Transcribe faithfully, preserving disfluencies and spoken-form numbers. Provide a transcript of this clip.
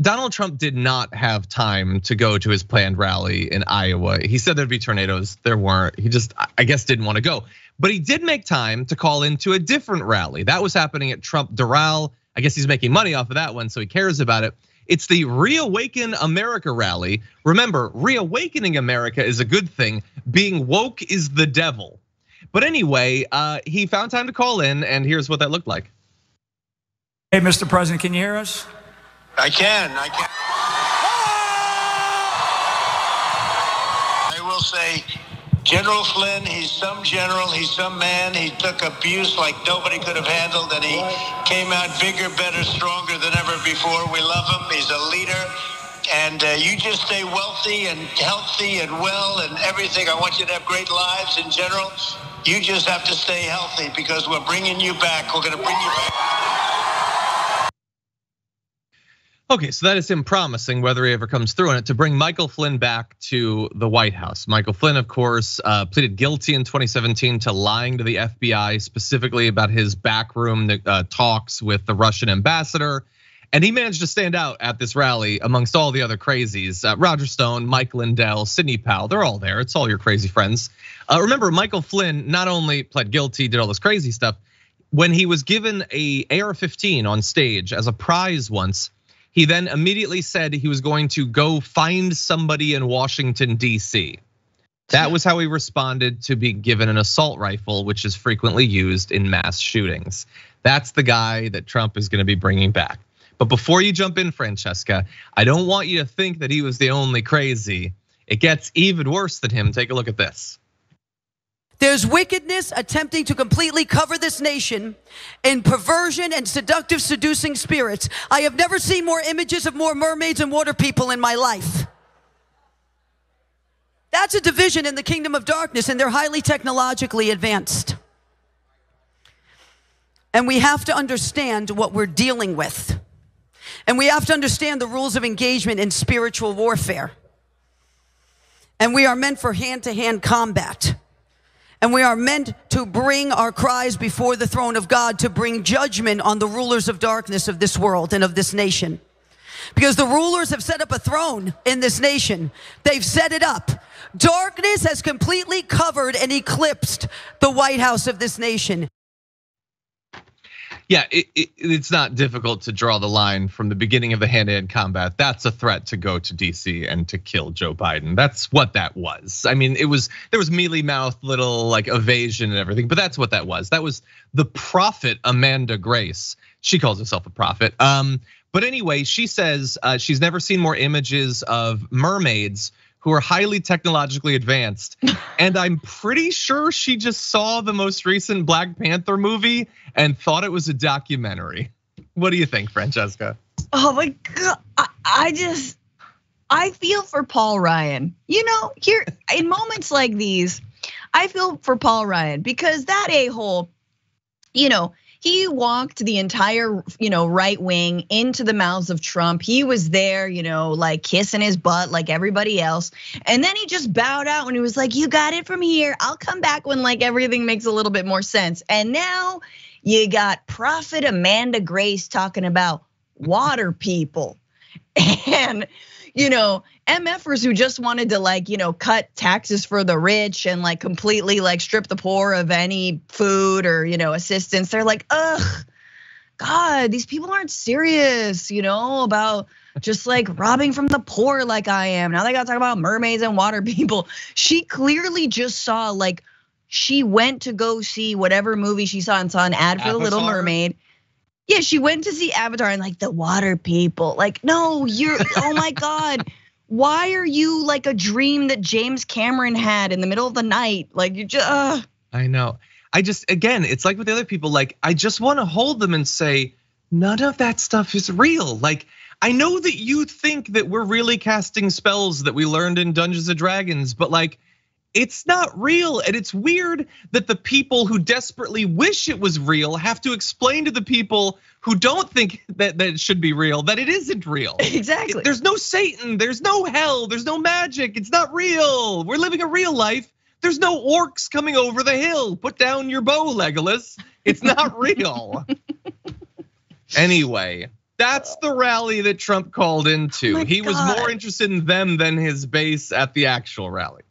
Donald Trump did not have time to go to his planned rally in Iowa. He said there'd be tornadoes, there weren't. He just, I guess, didn't want to go. But he did make time to call into a different rally. That was happening at Trump Doral. I guess he's making money off of that one, so he cares about it. It's the Reawaken America rally. Remember, reawakening America is a good thing. Being woke is the devil. But anyway, he found time to call in, and here's what that looked like. Hey, Mister President, can you hear us? I can, I can. I will say, General Flynn, he's some general, he's some man. He took abuse like nobody could have handled, and he came out bigger, better, stronger than ever before. We love him, he's a leader. And you just stay wealthy and healthy and well and everything. I want you to have great lives in general. You just have to stay healthy because we're bringing you back. We're gonna bring you back. Okay, so that is him promising, whether he ever comes through on it, to bring Michael Flynn back to the White House. Michael Flynn, of course, uh, pleaded guilty in twenty seventeen to lying to the F B I, specifically about his backroom uh, talks with the Russian ambassador. And he managed to stand out at this rally amongst all the other crazies. Uh, Roger Stone, Mike Lindell, Sidney Powell, they're all there. It's all your crazy friends. Uh, remember, Michael Flynn not only pled guilty, did all this crazy stuff. When he was given a A R fifteen on stage as a prize once, he then immediately said he was going to go find somebody in Washington, D C. That was how he responded to being given an assault rifle, which is frequently used in mass shootings. That's the guy that Trump is going to be bringing back. But before you jump in, Francesca, I don't want you to think that he was the only crazy. It gets even worse than him. Take a look at this. There's wickedness attempting to completely cover this nation in perversion and seductive, seducing spirits. I have never seen more images of more mermaids and water people in my life. That's a division in the kingdom of darkness, and they're highly technologically advanced. And we have to understand what we're dealing with. And we have to understand the rules of engagement in spiritual warfare. And we are meant for hand-to-hand combat. And we are meant to bring our cries before the throne of God, to bring judgment on the rulers of darkness of this world and of this nation. Because the rulers have set up a throne in this nation. They've set it up. Darkness has completely covered and eclipsed the White House of this nation. Yeah, it, it, it's not difficult to draw the line from the beginning of the hand-to-hand combat. That's a threat to go to D C and to kill Joe Biden. That's what that was. I mean, it was there was mealy-mouthed little like evasion and everything, but that's what that was. That was the prophet Amanda Grace. She calls herself a prophet. Um, but anyway, she says uh, she's never seen more images of mermaids who are highly technologically advanced. And I'm pretty sure she just saw the most recent Black Panther movie and thought it was a documentary. What do you think, Francesca? Oh my God, I just, I feel for Paul Ryan. You know, here in moments like these, I feel for Paul Ryan because that a-hole, you know, he walked the entire, you know, right wing into the mouths of Trump. He was there, you know, like kissing his butt like everybody else. And then he just bowed out when he was like, you got it from here. I'll come back when like everything makes a little bit more sense. And now you got Prophet Amanda Grace talking about water people and, you know, MFers who just wanted to like, you know, cut taxes for the rich and like completely like strip the poor of any food or, you know, assistance. They're like, ugh, God, these people aren't serious, you know, about just like robbing from the poor like I am. Now they gotta talk about mermaids and water people. She clearly just saw like, she went to go see whatever movie she saw and saw an ad for Avatar. The Little Mermaid. Yeah, she went to see Avatar and like the water people. Like, no, you're, oh my God. Why are you like a dream that James Cameron had in the middle of the night? Like you just, uh. I know. I just, again, it's like with the other people, like I just want to hold them and say, none of that stuff is real. Like, I know that you think that we're really casting spells that we learned in Dungeons and Dragons, but like, it's not real. And it's weird that the people who desperately wish it was real have to explain to the people who don't think that, that it should be real, that it isn't real. Exactly. There's no Satan, there's no hell, there's no magic, it's not real. We're living a real life. There's no orcs coming over the hill. Put down your bow, Legolas. It's not real. Anyway. That's the rally that Trump called into. Oh he God. was more interested in them than his base at the actual rally.